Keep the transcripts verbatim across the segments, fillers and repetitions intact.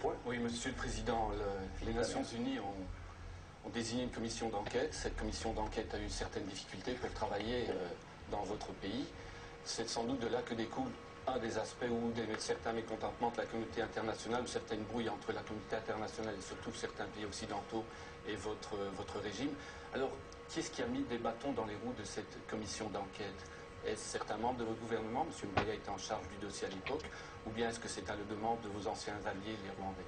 point. Oui, Monsieur le Président, le, les Nations Unies ont, ont désigné une commission d'enquête. Cette commission d'enquête a eu certaines difficultés pour travailler euh, dans votre pays. C'est sans doute de là que découle un des aspects où des, certains mécontentements de la communauté internationale, ou certaines brouilles entre la communauté internationale et surtout certains pays occidentaux et votre, votre régime. Alors, qu'est-ce qui a mis des bâtons dans les roues de cette commission d'enquête ? Est-ce certains membres de votre gouvernement, M. Oubaya était en charge du dossier à l'époque, ou bien est-ce que c'est à la demande de vos anciens alliés, les Rwandais?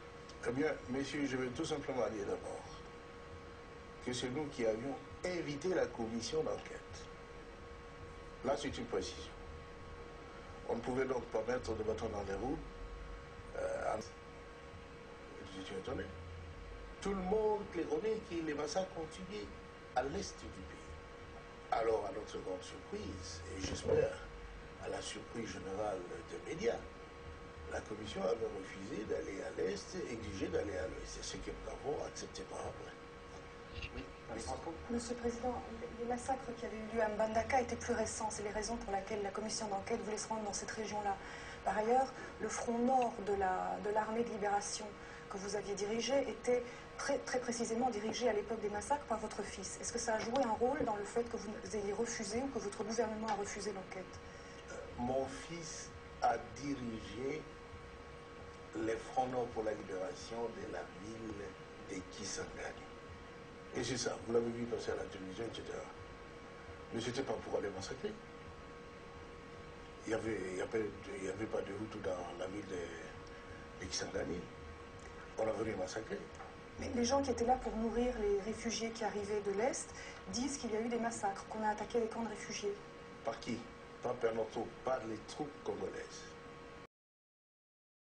Eh bien, messieurs, je veux tout simplement dire d'abord que c'est nous qui avions invité la commission d'enquête. Là, c'est une précision. On ne pouvait donc pas mettre de bâton dans les roues. Euh, en... Je suis étonné. Tout le monde connaît que les massacres continuent à l'est du pays. Alors, à notre grande surprise, et j'espère à la surprise générale des médias, la Commission avait refusé d'aller à l'Est et exigé d'aller à l'Ouest. C'est ce que nous avons accepté par après. Oui. Monsieur le Président, les massacres qui avaient eu lieu à Mbandaka étaient plus récents. C'est les raisons pour lesquelles la Commission d'enquête voulait se rendre dans cette région-là. Par ailleurs, le front nord de la, de l'armée de libération que vous aviez dirigé était très, très précisément dirigé à l'époque des massacres par votre fils. Est-ce que ça a joué un rôle dans le fait que vous ayez refusé ou que votre gouvernement a refusé l'enquête? euh, Mon fils a dirigé les fronts nord pour la libération de la ville de Kisangani. Et c'est ça, vous l'avez vu passer à la télévision, et cetera. Mais ce n'était pas pour aller massacrer. Il n'y avait, avait, avait pas de Hutus dans la ville de, de Kisangani. On a voulu massacrer. Mais les gens qui étaient là pour nourrir les réfugiés qui arrivaient de l'Est disent qu'il y a eu des massacres, qu'on a attaqué les camps de réfugiés. Par qui? Par Pernoto, par les troupes congolaises.